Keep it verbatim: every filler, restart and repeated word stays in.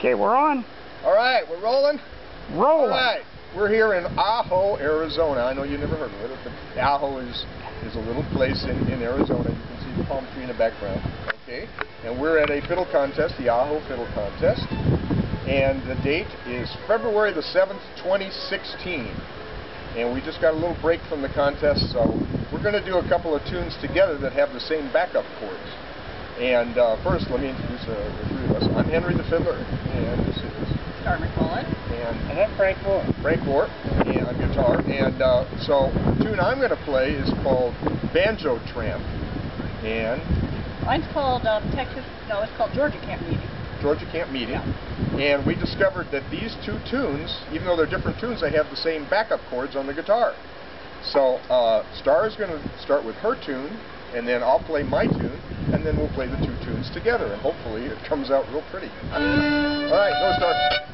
Okay, we're on. All right, we're rolling. Roll. All right, we're here in Ajo, Arizona. I know you never heard of it, but Ajo is is a little place in, in Arizona. You can see the palm tree in the background. Okay, and we're at a fiddle contest, the Ajo Fiddle Contest, and the date is February the seventh, twenty sixteen. And we just got a little break from the contest, so we're going to do a couple of tunes together that have the same backup chords. And uh, first, let me introduce uh, the three of us. I'm Henry the Fiddler, and this is Star McMullen, and, and I'm Frank Moore. Frank Moore, and on guitar. And uh, so the tune I'm going to play is called Banjo Tramp, and mine's called um, Texas. No, it's called Georgia Camp Meeting. Georgia Camp Meeting, yeah. And we discovered that these two tunes, even though they're different tunes, they have the same backup chords on the guitar. So uh, Star is going to start with her tune, and then I'll play my tune, and then we'll play the two tunes together, and hopefully it comes out real pretty. All right, go Star.